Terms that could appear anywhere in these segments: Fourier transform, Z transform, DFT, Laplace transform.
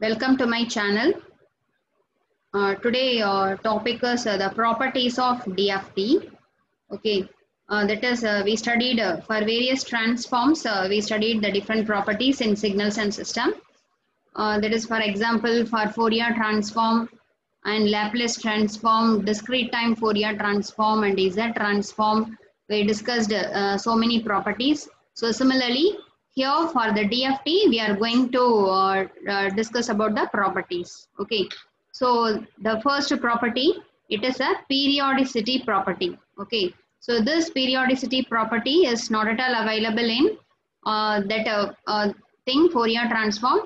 Welcome to my channel. Today our topic is the properties of DFT. Okay, that is we studied for various transforms. We studied the different properties in signals and system. That is, for example, for Fourier transform and Laplace transform, discrete time Fourier transform and Z transform. We discussed so many properties. So similarly, here for the DFT, we are going to discuss about the properties. Okay, so the first property, it is a periodicity property. Okay, so this periodicity property is not at all available in that thing Fourier transform.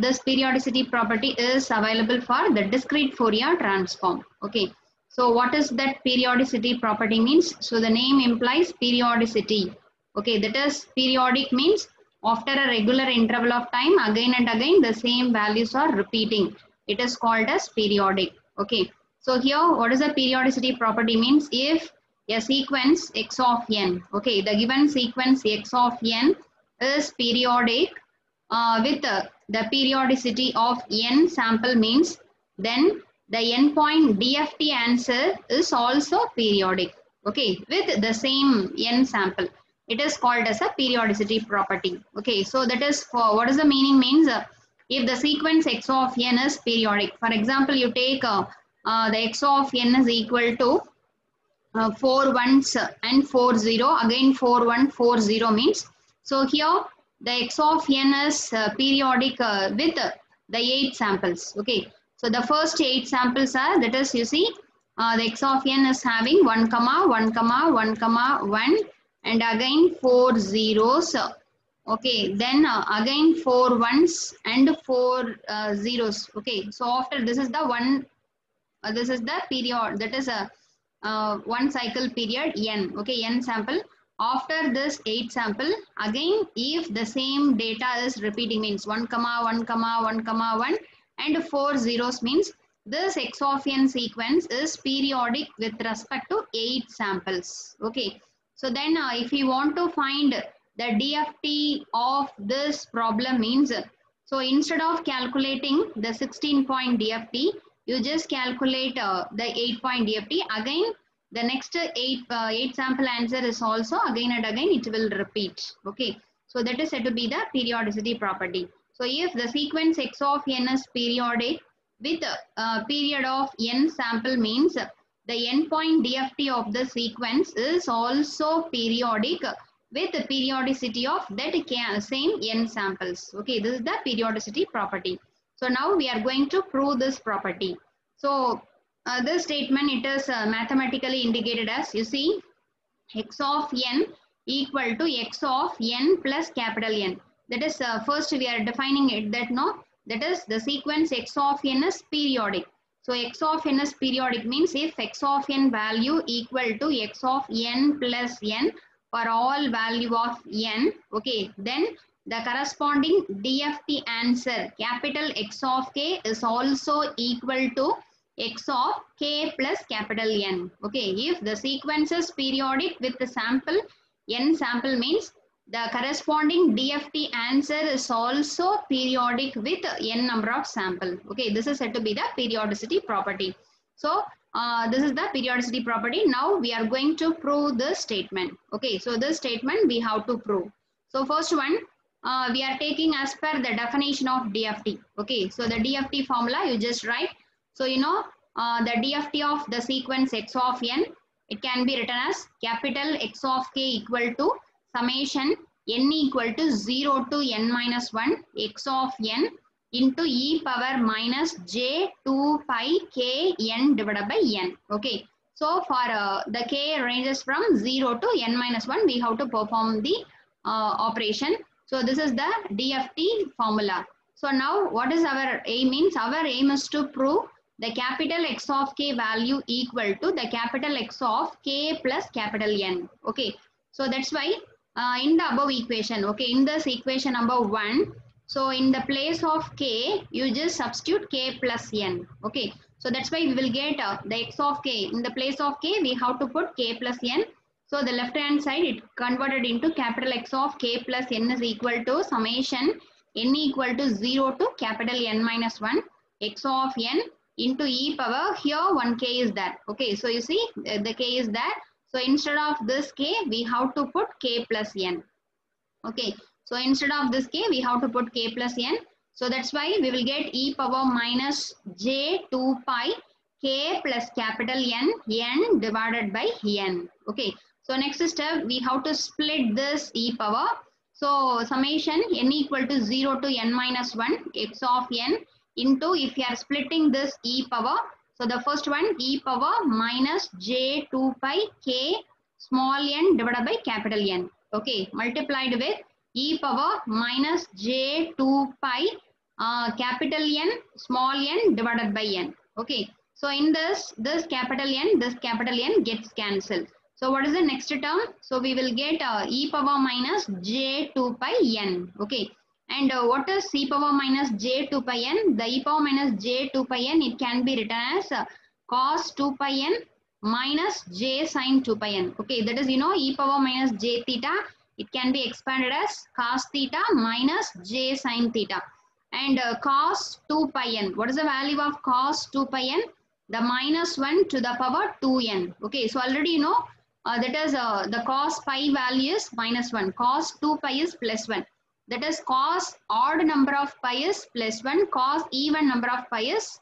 This periodicity property is available for the discrete Fourier transform. Okay, so what is that periodicity property means? So the name implies periodicity. Okay, that is, periodic means after a regular interval of time, again and again the same values are repeating. It is called as periodic. Okay, so here what is the periodicity property means? If a sequence x of n, okay, the given sequence x of n is periodic with the periodicity of n sample means, then the endpoint DFT answer is also periodic, okay, with the same n sample. It is called as a periodicity property. Okay, so that is for what is the meaning means, if the sequence x of n is periodic, for example, you take the x of n is equal to 4 1s and 4 0, again 4 1 4 0 means, so here the x of n is periodic with the 8 samples. Okay, so the first 8 samples are, that is, you see the x of n is having 1 comma 1 comma 1 comma 1, and again 4 zeros. Okay, then again 4 ones and 4 zeros. Okay, so after this is the one, this is the period, that is a one cycle period n. Okay, n sample. After this 8 sample, again if the same data is repeating means 1 comma 1 comma 1 comma 1 and 4 zeros means, this x of n sequence is periodic with respect to 8 samples. Okay. So then if we want to find the DFT of this problem means, so instead of calculating the 16-point DFT, you just calculate the 8-point DFT. Again, the next 8 sample answer is also again and again it will repeat. Okay, so that is said to be the periodicity property. So if the sequence x of n is periodic with a period of n sample means, the endpoint DFT of the sequence is also periodic with the periodicity of that same n samples. Okay, this is the periodicity property. So now we are going to prove this property. So this statement, it is mathematically indicated as, you see, x of n equal to x of n plus capital N. That is, first we are defining it that, no, that is the sequence x of n is periodic. So x of n is periodic means, if x of n value equal to x of n plus n for all value of n, okay, then the corresponding DFT answer capital X of k is also equal to x of k plus capital N. Okay, if the sequence is periodic with the sample n sample means, the corresponding DFT answer is also periodic with n number of sample. Okay, this is said to be the periodicity property. So this is the periodicity property. Now we are going to prove this statement. Okay, so this statement we have to prove. So first one, we are taking as per the definition of DFT. Okay, so the DFT formula you just write. So you know the DFT of the sequence x of n, it can be written as capital X of k equal to summation n equal to 0 to n minus 1 x of n into e power minus j 2 pi k n divided by n. Okay, so for the k ranges from 0 to n minus 1, we have to perform the operation. So this is the DFT formula. So now what is our aim means? Our aim is to prove the capital X of k value equal to the capital X of k plus capital N. Okay, so that's why in the above equation, okay, in this equation number 1, so in the place of k, you just substitute k plus n. Okay, so that's why we will get the x of k. In the place of k, we have to put k plus n. So the left hand side, it converted into capital X of k plus n is equal to summation n equal to 0 to capital N minus 1 x of n into e power, here 1 k is there. Okay, so you see the k is there. So instead of this k, we have to put k plus n. Okay, so instead of this k, we have to put k plus n. So that's why we will get e power minus j 2 pi k plus capital N divided by n. Okay, so next step, we have to split this e power. So summation n equal to 0 to n minus 1 x of n into, if you are splitting this e power, so the first one e power minus j 2 pi k small n divided by capital N. Okay, multiplied with e power minus j 2 pi capital N small n divided by n. Okay, so in this capital N gets cancelled. So what is the next term? So we will get e power minus j 2 pi n. Okay, and what is e power minus j 2 pi n? The e power minus j 2 pi n, it can be written as cos 2 pi n minus j sin 2 pi n. Okay, that is, you know, e power minus j theta, it can be expanded as cos theta minus j sin theta. And cos 2 pi n, what is the value of cos 2 pi n? The minus 1 to the power 2n. Okay, so already you know that is the cos pi value is minus 1. Cos 2 pi is plus 1. That is, cos odd number of pi is plus 1, cos even number of pi is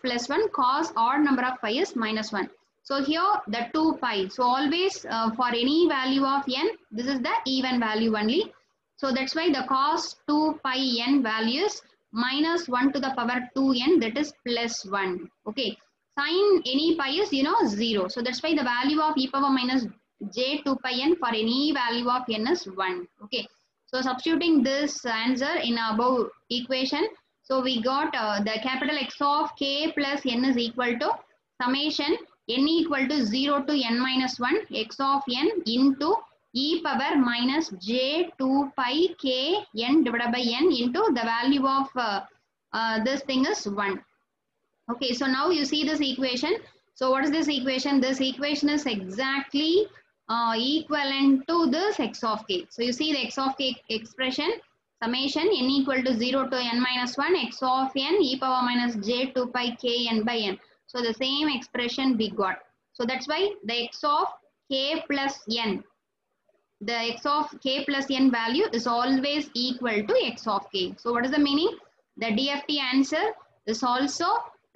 plus 1, cos odd number of pi is minus 1. So here the 2 pi. So always for any value of n, this is the even value only. So that's why the cos 2 pi n value is minus 1 to the power 2n, that is plus 1. Okay, sin any pi is, you know, 0. So that's why the value of e power minus j 2 pi n for any value of n is 1. Okay, so substituting this answer in above equation, so we got the capital X of k plus n is equal to summation n equal to 0 to n minus 1 x of n into e power minus j 2 pi k n divided by n into the value of this thing is 1. Okay, so now you see this equation. So what is this equation? This equation is exactly equivalent to this x of k. So you see the x of k expression, summation n equal to 0 to n minus 1 x of n e power minus j 2 pi k n by n. So the same expression we got. So that's why the x of k plus n, the x of k plus n value is always equal to x of k. So what is the meaning? The DFT answer is also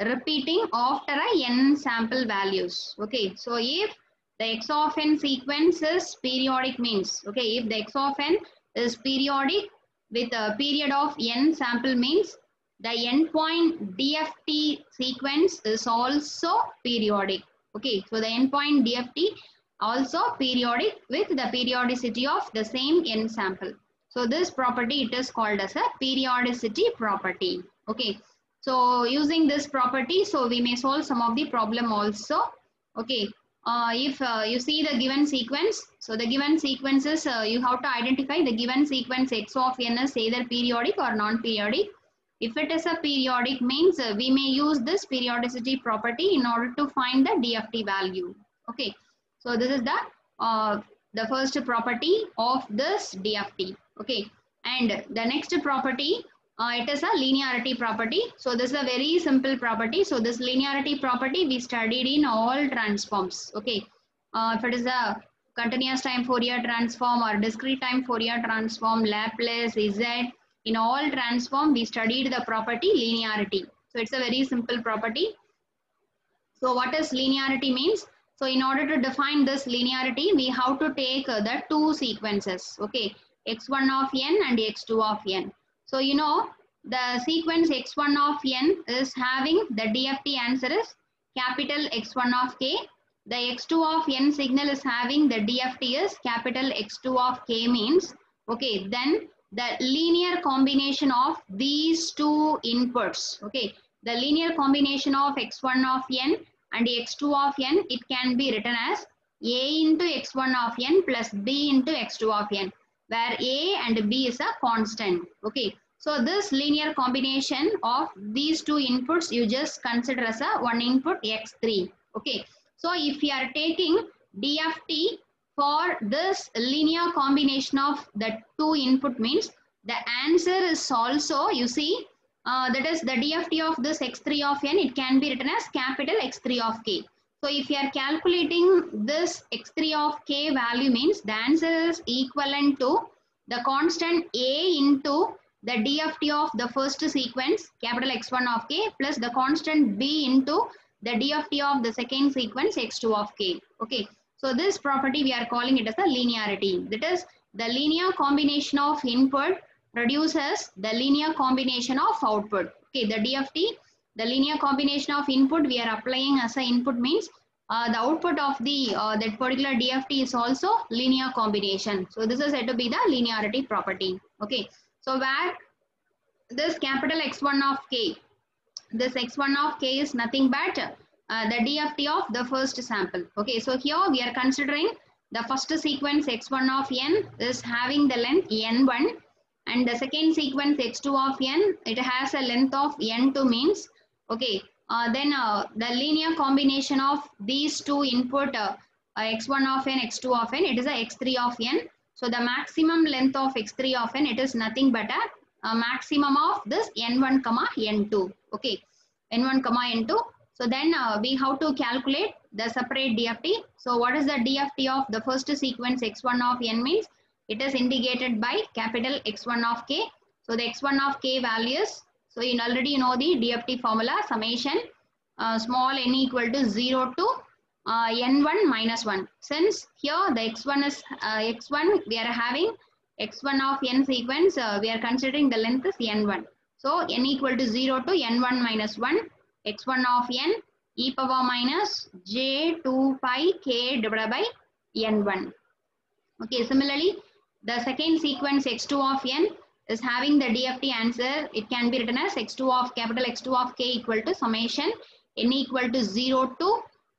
repeating after a n sample values. Okay, so if the x of n sequence is periodic means, okay, if the x of n is periodic with a period of n sample means, the endpoint DFT sequence is also periodic. Okay, so the endpoint DFT also periodic with the periodicity of the same n sample. So this property, it is called as a periodicity property. Okay, so using this property, so we may solve some of the problem also. Okay, if you see the given sequence, so the given sequences, you have to identify the given sequence x of n is either periodic or non-periodic. If it is a periodic means, we may use this periodicity property in order to find the DFT value. Okay, so this is the first property of this DFT. Okay, and the next property, it is a linearity property. So this is a very simple property. So this linearity property we studied in all transforms. Okay, if it is a continuous time Fourier transform or discrete time Fourier transform, Laplace, Z, in all transform we studied the property linearity. So it's a very simple property. So what is linearity means? So in order to define this linearity, we have to take the two sequences. Okay, x1 of n and x2 of n. So you know the sequence x1 of n is having the DFT answer is capital X1 of k. The x2 of n signal is having the DFT is capital X2 of k means. Okay, then the linear combination of these two inputs. Okay, the linear combination of x1 of n and x2 of n, it can be written as a into x1 of n plus b into x2 of n, where a and b is a constant. Okay, so this linear combination of these two inputs, you just consider as a one input x3. Okay, so if you are taking DFT for this linear combination of the two input means, The answer is also, you see, that is the DFT of this x3 of n, it can be written as capital x3 of k. So if you are calculating this x3 of k value, means the answer is equivalent to the constant a into the DFT of the first sequence, capital x1 of k, plus the constant b into the DFT of the second sequence, x2 of k. Okay. So this property we are calling it as the linearity. That is, the linear combination of input produces the linear combination of output. Okay, the DFT, the linear combination of input we are applying as an input means the output of the that particular DFT is also linear combination. So this is said to be the linearity property. Okay, so where this capital X1 of K, this X1 of K is nothing but the DFT of the first sample. Okay, so here we are considering the first sequence X1 of n is having the length n1. And the second sequence x2 of n, it has a length of n2 means, okay, then the linear combination of these two input x1 of n, x2 of n, it is a x3 of n. So the maximum length of x3 of n, it is nothing but a maximum of this n1 comma n2, okay, n1 comma n2. So then we have to calculate the separate DFT. So what is the DFT of the first sequence x1 of n means? It is indicated by capital X1 of K. So the X1 of K values. So you already know the DFT formula, summation small n equal to 0 to n1 minus 1. Since here the X1 is X1, we are having X1 of n sequence, we are considering the length is n1. So n equal to 0 to n1 minus 1, X1 of n e power minus j 2 pi k divided by n1. Okay, similarly, the second sequence x2 of n is having the DFT answer. It can be written as x2 of capital X2 of k equal to summation n equal to 0 to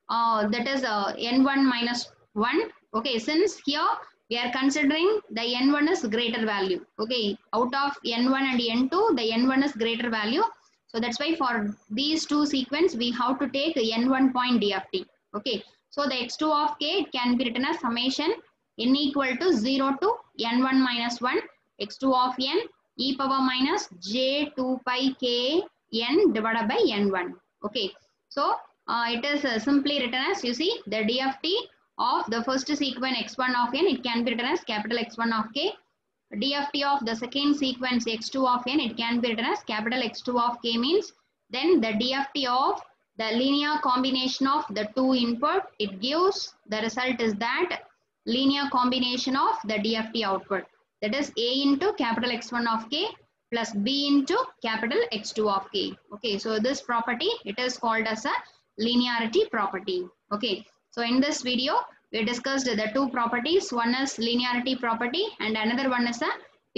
that is n1 minus 1. Okay, since here we are considering the n1 is greater value. Okay, out of n1 and n2, the n1 is greater value. So that's why for these two sequences we have to take n1 point DFT. Okay, so the x2 of k, it can be written as summation n equal to 0 to n1 minus 1 x2 of n e power minus j 2 pi k n divided by n1. Okay, so it is simply written as, you see, the DFT of the first sequence x1 of n, it can be written as capital x1 of k. DFT of the second sequence x2 of n, it can be written as capital x2 of k means, then the DFT of the linear combination of the two input, it gives the result is that linear combination of the DFT output, that is a into capital X1 of k plus b into capital X2 of k. Okay, so this property, it is called as a linearity property. Okay, so in this video we discussed the two properties. One is linearity property and another one is a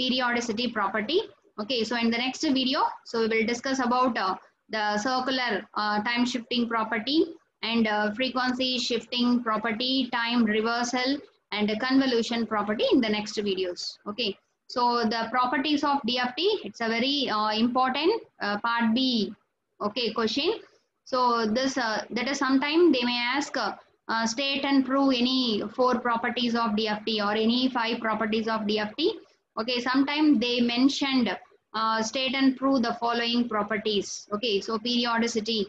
periodicity property. Okay, so in the next video, so we will discuss about the circular time shifting property and frequency shifting property, time reversal, and convolution property in the next videos. Okay, so the properties of DFT, it's a very important part B, okay, question. So this that is sometimes they may ask state and prove any 4 properties of DFT or any 5 properties of DFT. Okay, sometimes they mentioned state and prove the following properties. Okay, so periodicity,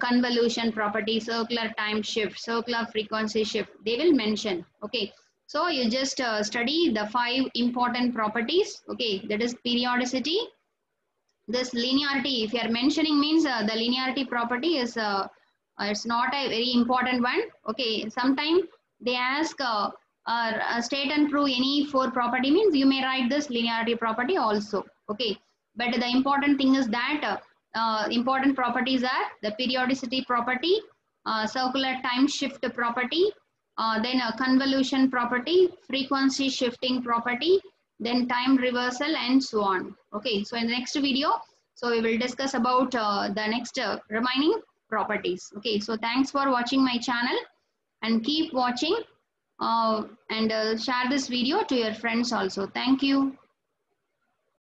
convolution property, circular time shift, circular frequency shift, they will mention. Okay, so you just study the 5 important properties. Okay, that is periodicity. This linearity, if you are mentioning means the linearity property is it's not a very important one. Okay, sometimes they ask state and prove any 4 property means, you may write this linearity property also. Okay, but the important thing is that important properties are the periodicity property, circular time shift property, then a convolution property, frequency shifting property, then time reversal, and so on. Okay, so in the next video, so we will discuss about the next remaining properties. Okay, so thanks for watching my channel and keep watching and share this video to your friends also. Thank you.